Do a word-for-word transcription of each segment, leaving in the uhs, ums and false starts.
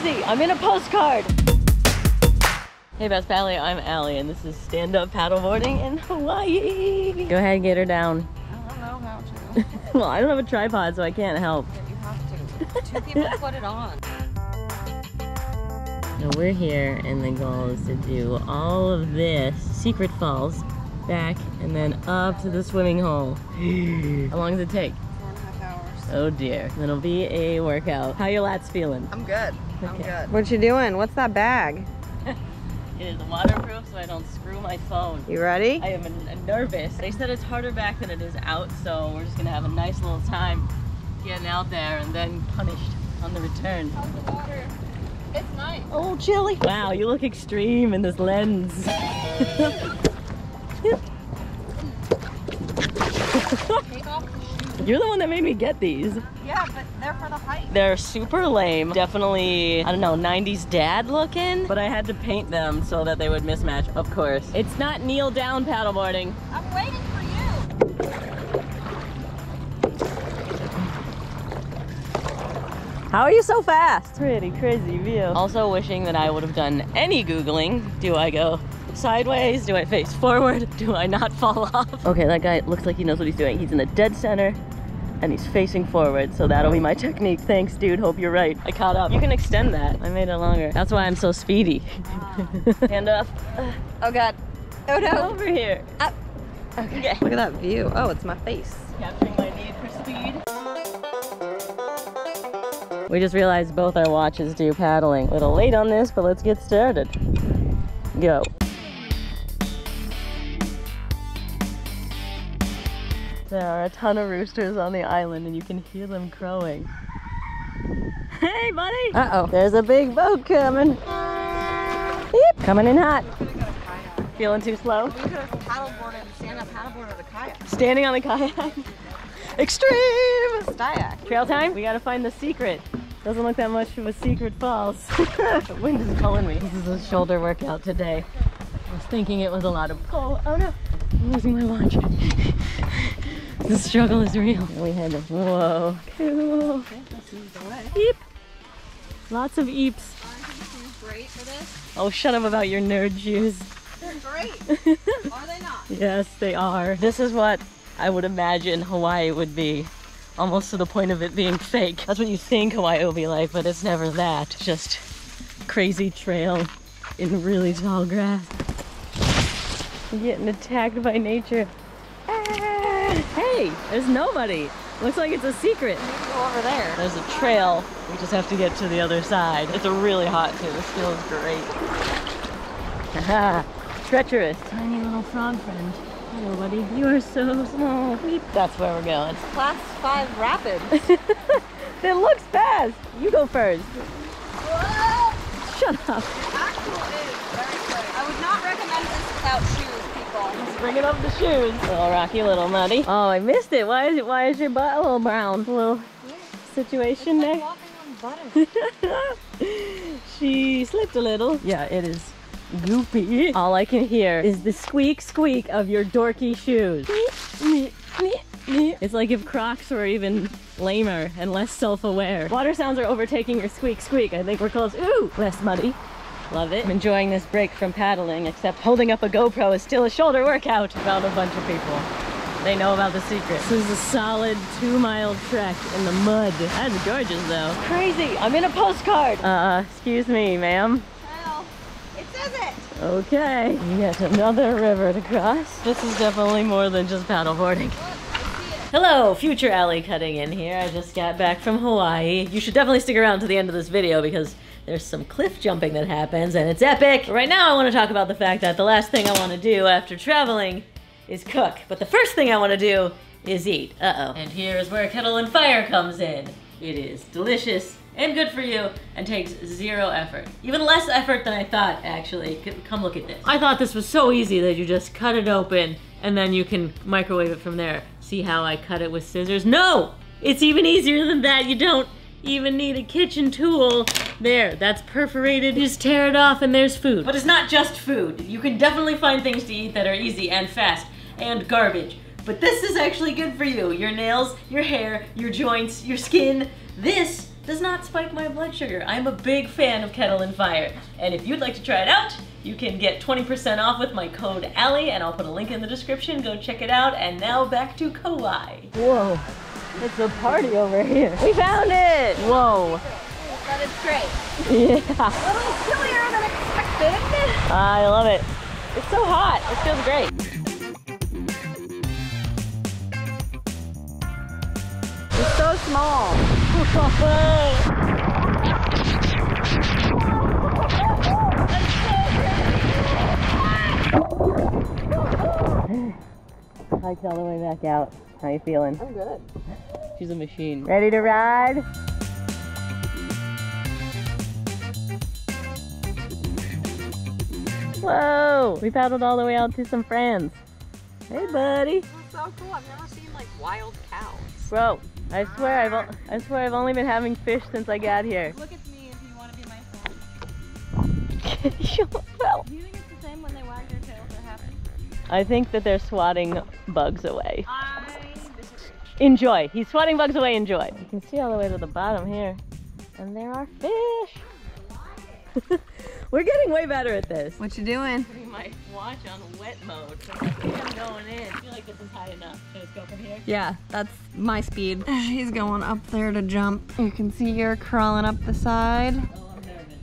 crazy. I'm in a postcard. Hey Best Pally, I'm Allie and this is stand-up paddleboarding in Hawaii. Go ahead and get her down. I don't know how to. Well, I don't have a tripod so I can't help. Yeah, you have to. Two people put it on. Now we're here and the goal is to do all of this, secret falls, back and then up to the swimming hole. How long does it take? Four and a half hours. Oh dear. That'll be a workout. How are your lats feeling? I'm good. Okay. I'm good. What you doing? What's that bag? It is waterproof so I don't screw my phone. You ready? I am a, a nervous. They said it's harder back than it is out, so we're just gonna have a nice little time getting out there and then punished on the return. How's the water? It's nice. A little chilly. Wow, you look extreme in this lens. Take off the shoes. You're the one that made me get these. Yeah, but they're for the height. They're super lame. Definitely, I don't know, nineties dad looking. But I had to paint them so that they would mismatch, of course. It's not kneel down paddleboarding. I'm waiting for you. How are you so fast? Pretty crazy view. Also wishing that I would have done any Googling. Do I go sideways? Do I face forward? Do I not fall off? Okay, that guy looks like he knows what he's doing. He's in the dead center and he's facing forward, so that'll be my technique. Thanks, dude, hope you're right. I caught up. You can extend that. I made it longer. That's why I'm so speedy. Ah. Hand up. Oh God. Oh no. Over here. Up. Okay. Look at that view. Oh, it's my face. Capturing my need for speed. We just realized both our watches do paddling. A little late on this, but let's get started. Go. There are a ton of roosters on the island and you can hear them crowing. Hey buddy! Uh-oh. There's a big boat coming. Beep. Coming in hot. We could have got a kayak. Feeling too slow? We could have paddleboarded, stand up paddleboarded the kayak. Standing on the kayak? Extreme! Kayak. Trail time? We gotta find the secret. Doesn't look that much of a secret falls. The wind is calling me. This is a shoulder workout today. I was thinking it was a lot of pull. Oh no! I'm losing my watch. The struggle is real. We had a whoa. Cool. Eep. Lots of eeps. Great for this. Oh, shut up about your nerd shoes. They're great. Are they not? Yes, they are. This is what I would imagine Hawaii would be. Almost to the point of it being fake. That's what you think Hawaii will be like, but it's never that. Just crazy trail in really tall grass. I'm getting attacked by nature. Hey, there's nobody. Looks like it's a secret. Go over there. There's a trail. We just have to get to the other side. It's really hot too. This feels great. Haha, treacherous. Tiny little frog friend. Hello, buddy. You are so small. That's where we're going. Class five rapids. It looks fast. You go first. Whoa. Shut up. The actual is very good. I would not recommend this without shoes. Just bringing up the shoes. Little rocky, little muddy. Oh, I missed it. Why is it? Why is your butt a little brown? A little yeah. situation it's like there. Walking on butter. She slipped a little. Yeah, it is goopy. All I can hear is the squeak, squeak of your dorky shoes. It's like if Crocs were even lamer and less self-aware. Water sounds are overtaking your squeak, squeak. I think we're close. Ooh, less muddy. Love it. I'm enjoying this break from paddling, except holding up a GoPro is still a shoulder workout. About a bunch of people. They know about the secret. This is a solid two mile trek in the mud. That's gorgeous though. Crazy, I'm in a postcard. Uh, excuse me, ma'am. Well, it says it. Okay, yet another river to cross. This is definitely more than just paddleboarding. Hello, future Allie cutting in here. I just got back from Hawaii. You should definitely stick around to the end of this video because there's some cliff jumping that happens and it's epic. But right now I want to talk about the fact that the last thing I want to do after traveling is cook. But the first thing I want to do is eat. Uh-oh. And here is where Kettle and Fire comes in. It is delicious and good for you and takes zero effort. Even less effort than I thought, actually. Come look at this. I thought this was so easy that you just cut it open and then you can microwave it from there. See how I cut it with scissors? No! It's even easier than that. You don't even need a kitchen tool. There, that's perforated. You just tear it off and there's food. But it's not just food. You can definitely find things to eat that are easy and fast and garbage. But this is actually good for you. Your nails, your hair, your joints, your skin. This does not spike my blood sugar. I'm a big fan of Kettle and Fire. And if you'd like to try it out, you can get twenty percent off with my code Allie, and I'll put a link in the description. Go check it out. And now back to Kauai. Whoa, it's a party over here. We found it. Whoa. But it's great. Yeah. A little chillier than expected. I love it. It's so hot. It feels great. It's so small. Hiked all the way back out. How you feeling? I'm good. She's a machine. Ready to ride? Whoa! We paddled all the way out to some friends. Hey, buddy. That's so cool. I've never seen like wild cows. Bro, I swear I've o I swear I've only been having fish since I got here. Look at me if you want to be my friend. You fell. Do you think it's the same when they wag their tails? They're happy. I think that they're swatting bugs away. I disagree. Enjoy. He's swatting bugs away. Enjoy. You can see all the way to the bottom here, and there are fish. We're getting way better at this. What you doing? We might watch on wet mode. So I think I'm going in. I feel like this is high enough. Should I just go from here? Yeah, that's my speed. He's going up there to jump. You can see you're crawling up the side. Oh, I'm nervous.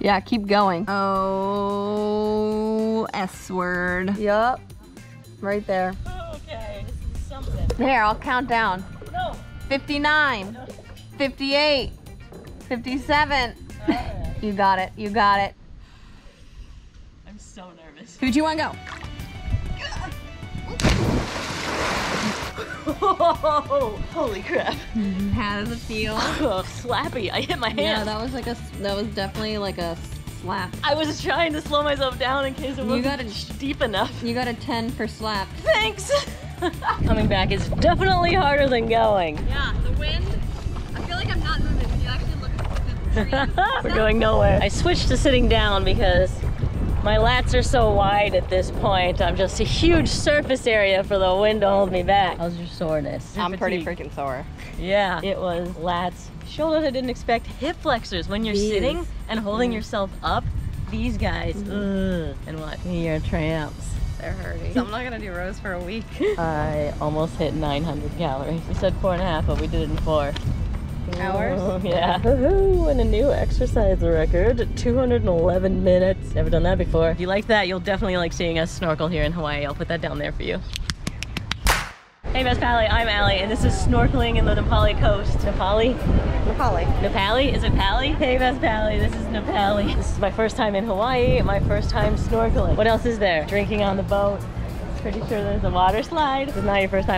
Yeah, keep going. Oh. S-word. Yup. Right there. Okay. This is something. There, I'll count down. No. fifty-nine. No. fifty-eight. fifty-seven. All right. You got it. You got it. I'm so nervous. Who do you want to go? Whoa, holy crap. How does it feel? Oh, slappy. I hit my hand. Yeah, that was like a, that was definitely like a slap. I was trying to slow myself down in case it wasn't you got a, deep enough. You got a ten for slap. Thanks! Coming back is definitely harder than going. Yeah, the wind. I feel like I'm not moving. You actually look at the trees. We're going nowhere. I switched to sitting down because my lats are so wide at this point. I'm just a huge surface area for the wind to hold me back. How's your soreness? I'm pretty freaking sore. Yeah, it was lats. Shoulders I didn't expect, hip flexors when you're Jeez. sitting and holding mm. yourself up. These guys, mm. ugh. And what? Your tramps. They're hurting. So I'm not gonna do rows for a week. I almost hit nine hundred calories. We said four and a half, but we did it in four. Hours? Oh, yeah. Woohoo, and a new exercise record, two hundred eleven minutes. Never done that before. If you like that, you'll definitely like seeing us snorkel here in Hawaii. I'll put that down there for you. Hey Best Pally, I'm Allie, and this is snorkeling in the Napali coast. Napali? Napali. Napali? Is it Pally? Hey Best Pally, this is Napali. This is my first time in Hawaii, my first time snorkeling. What else is there? Drinking on the boat. Pretty sure there's a water slide. This is not your first time.